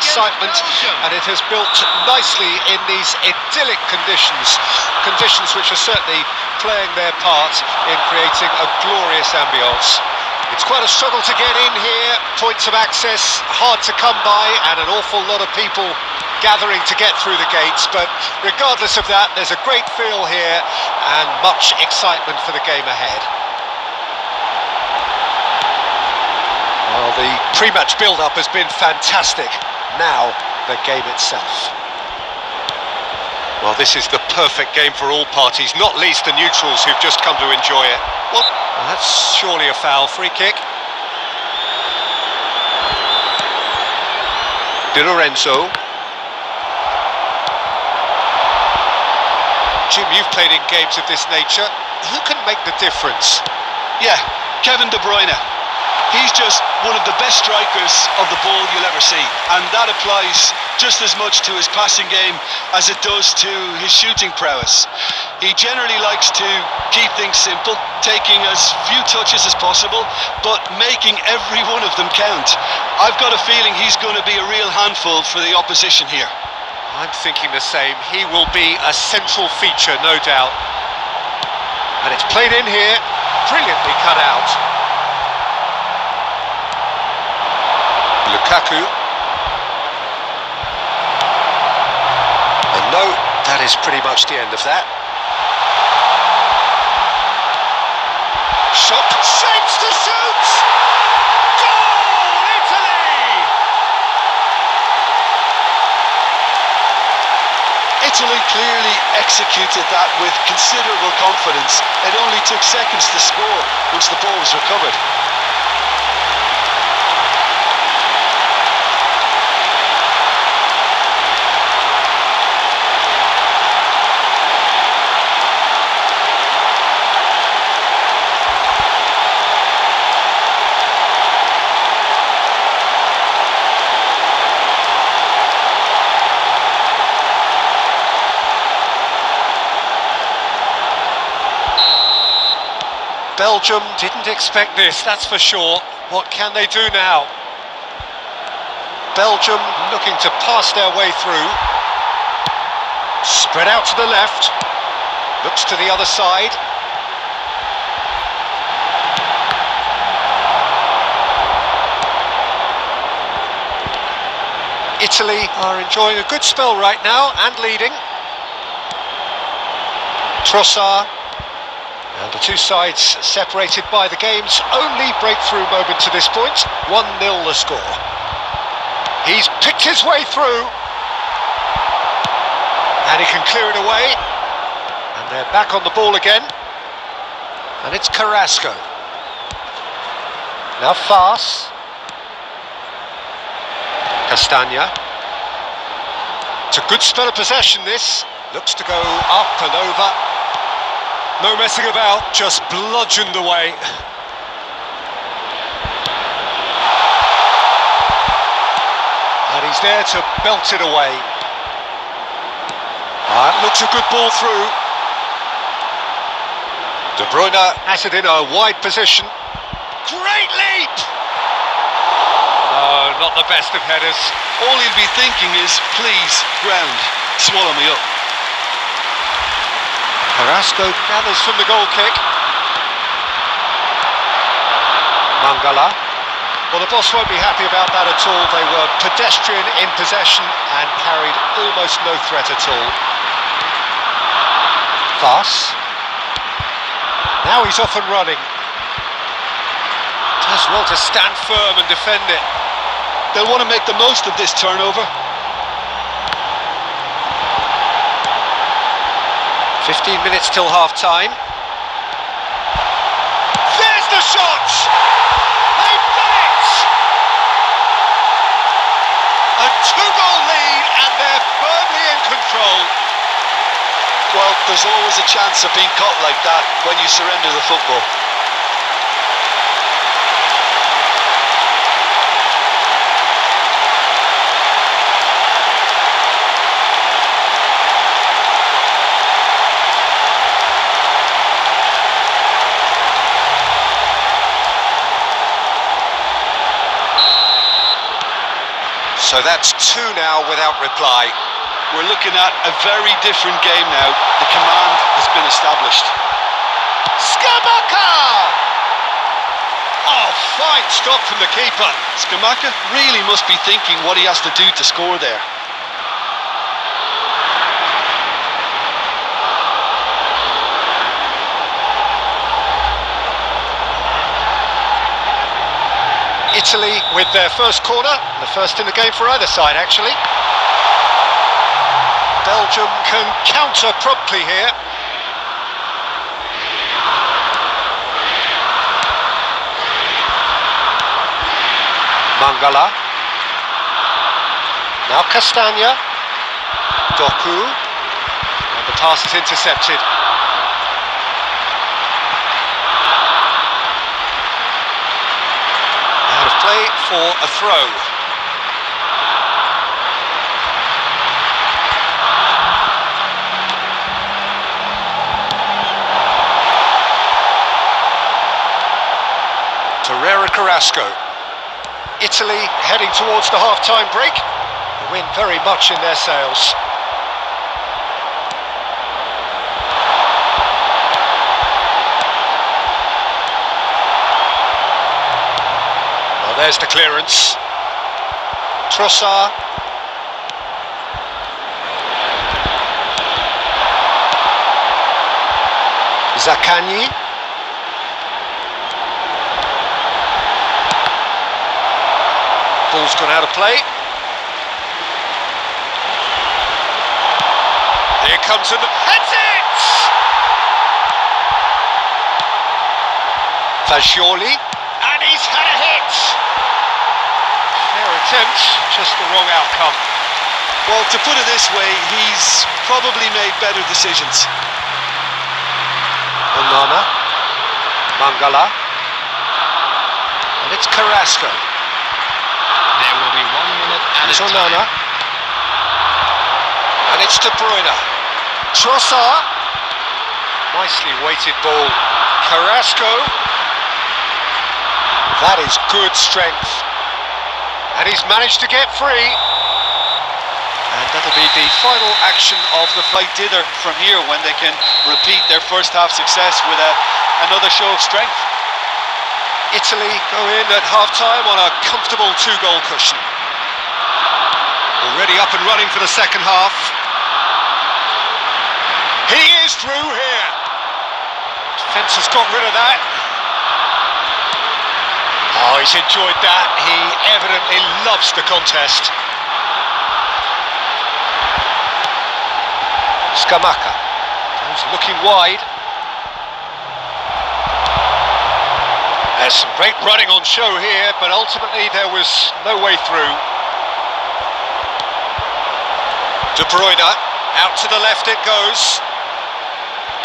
excitement, and it has built nicely in these idyllic conditions which are certainly playing their part in creating a glorious ambience. It's quite a struggle to get in here, points of access hard to come by, and an awful lot of people gathering to get through the gates, but regardless of that, there's a great feel here and much excitement for the game ahead. Well, the pre-match build-up has been fantastic. Now, the game itself. Well, this is the perfect game for all parties, not least the neutrals who've just come to enjoy it. Well, that's surely a foul. Free kick. Di Lorenzo. Jim, you've played in games of this nature. Who can make the difference? Yeah, Kevin De Bruyne. He's just one of the best strikers of the ball you'll ever see, and that applies just as much to his passing game as it does to his shooting prowess. He generally likes to keep things simple, taking as few touches as possible, but making every one of them count. I've got a feeling he's going to be a real handful for the opposition here. I'm thinking the same. He will be a central feature, no doubt. And it's played in here, brilliantly cut out. Lukaku. And no, that is pretty much the end of that. Shot, shapes to shoot! Goal, Italy! Italy clearly executed that with considerable confidence. It only took seconds to score once the ball was recovered. Belgium didn't expect this, that's for sure. What can they do now? Belgium looking to pass their way through. Spread out to the left. Looks to the other side. Italy are enjoying a good spell right now and leading. Trossard. And the two sides separated by the game's only breakthrough moment to this point. 1-0 the score. He's picked his way through. And he can clear it away. And they're back on the ball again. And it's Carrasco. Now fast. Castagna. It's a good spell of possession, this. Looks to go up and over. No messing about, just bludgeoned away. And he's there to belt it away. That looks a good ball through. De Bruyne has it in a wide position. Great leap! Oh, not the best of headers. All he'll be thinking is, please, ground, swallow me up. Carrasco gathers from the goal kick. Mangala. Well, the boss won't be happy about that at all. They were pedestrian in possession and carried almost no threat at all. Fass. Now he's off and running. Does well to stand firm and defend it. They'll want to make the most of this turnover. 15 minutes till half-time. There's the shot! They've done it! A 2-goal lead and they're firmly in control. Well, there's always a chance of being caught like that when you surrender the football. So that's two now without reply. We're looking at a very different game now. The command has been established. Skibaka! Oh, fine stop from the keeper. Skibaka really must be thinking what he has to do to score there. Italy with their first corner, the first in the game for either side actually. Belgium can counter promptly here. Mangala. Now Castagna. Doku. And the pass is intercepted. Out of play for a throw. Torreira, Carrasco. Italy heading towards the half-time break. The win very much in their sails. Well, there's the clearance. Trossard. Zaccagni. Ball's gone out of play. Here comes in the... Heads it! Fagioli. And he's had a hit! Fair attempt, just the wrong outcome. Well, to put it this way, he's probably made better decisions. Onana. Mangala. And it's Carrasco. There will be 1 minute and it's Onana. And it's De Bruyne. Trossard. Nicely weighted ball. Carrasco. That is good strength. And he's managed to get free. And that'll be the final action of the fight dither from here when they can repeat their first half success with another show of strength. Italy go in at half-time on a comfortable two-goal cushion. Already up and running for the second half. He is through here. Defence has got rid of that. Oh, he's enjoyed that. He evidently loves the contest. Scamacca. He's looking wide. There's some great running on show here, but ultimately there was no way through. De Bruyne, out to the left it goes.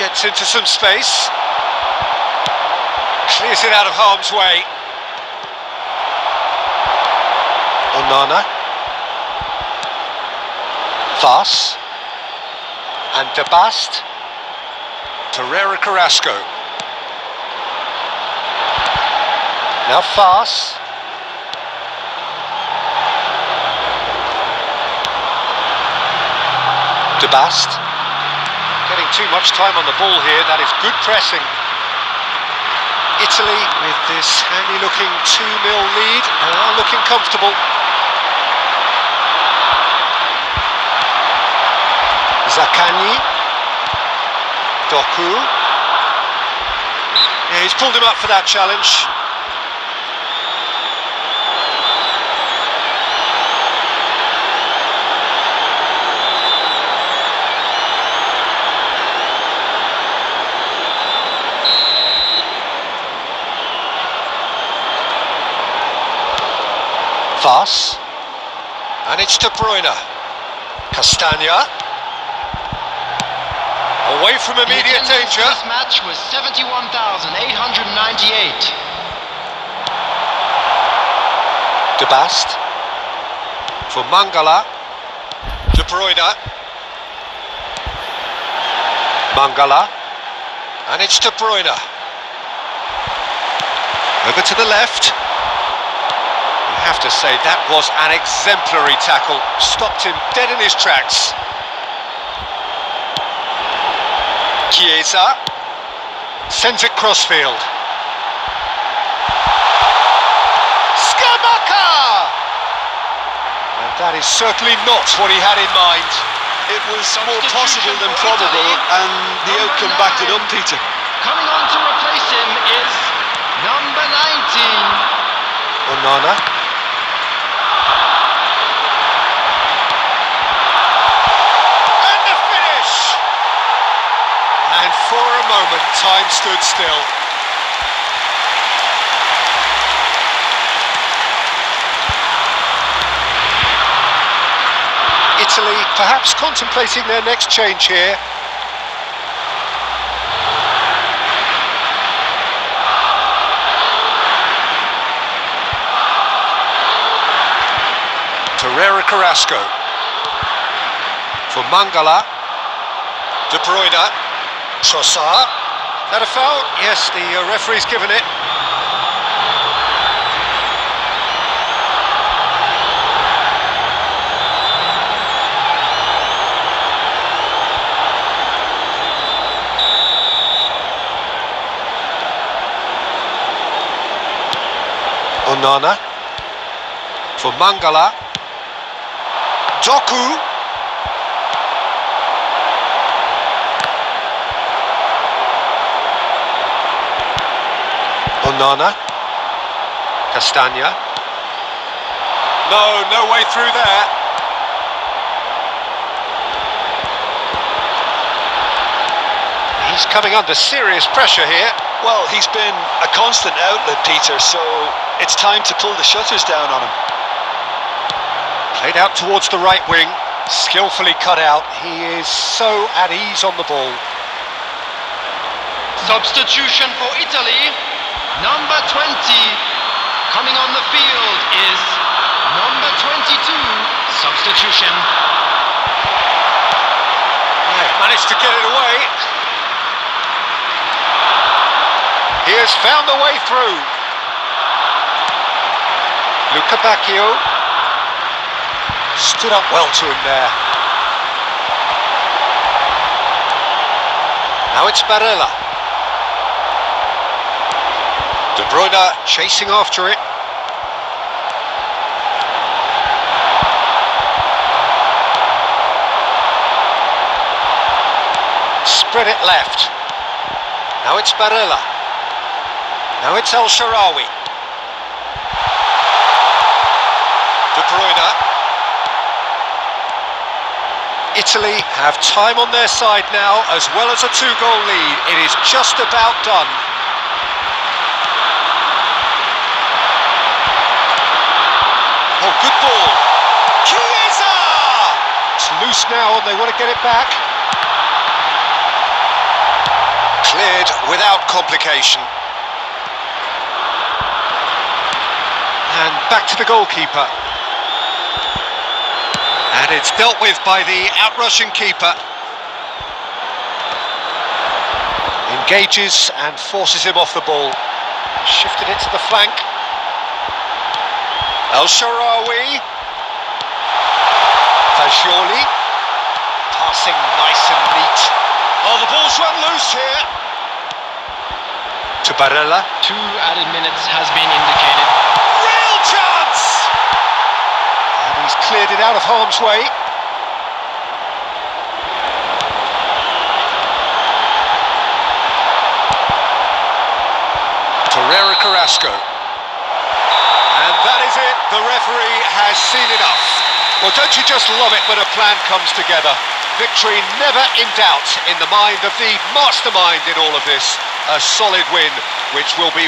Gets into some space. Clears it out of harm's way. Onana. Vaz. And Debast. Torreira, Carrasco. Now fast. Debast. Getting too much time on the ball here. That is good pressing. Italy with this handy looking 2-0 lead. And are looking comfortable. Zaccagni. Doku. Yeah, he's pulled him up for that challenge. Vaz, and it's De Bruyne. Castagna, away from immediate danger. This match was 71,898. Debast for Mangala. De Bruyne. Mangala, and it's De Bruyne. Over to the left. have to say that was an exemplary tackle, stopped him dead in his tracks. Chiesa sends it crossfield. Skibaka! And that is certainly not what he had in mind. It was more possible than probable, and the outcome backed it up, Peter. Coming on to replace him is number 19. Onana. And the finish! And for a moment, time stood still. Italy perhaps contemplating their next change here. Torreira, Carrasco for Mangala. De Bruyne. Trossard. That a foul? Yes, the referee's given it. Onana for Mangala. Doku. Onana. Castagna. No way through there. He's coming under serious pressure here. Well, he's been a constant outlet, Peter, so it's time to pull the shutters down on him. Played out towards the right wing, skillfully cut out. He is so at ease on the ball. Substitution for Italy, number 20. Coming on the field is number 22. Substitution. Yeah, managed to get it away. He has found the way through. Luca Bacchio. Stood up well to him there. Now it's Barella. De Bruyne chasing after it. Spread it left. Now it's Barella. Now it's El Shaarawy. De Bruyne. Italy have time on their side now, as well as a two-goal lead. It is just about done. Oh, good ball. Chiesa! It's loose now and they want to get it back. Cleared without complication. And back to the goalkeeper. And it's dealt with by the outrushing keeper. Engages and forces him off the ball. Shifted it to the flank. El Shaarawy. Fagioli. Passing nice and neat. Oh, the ball's run loose here. To Barella. 2 added minutes has been indicated. Real chance! He's cleared it out of harm's way. Torreira, Carrasco. And that is it. The referee has seen enough. Well, don't you just love it when a plan comes together? Victory never in doubt in the mind of the mastermind in all of this. A solid win, which will be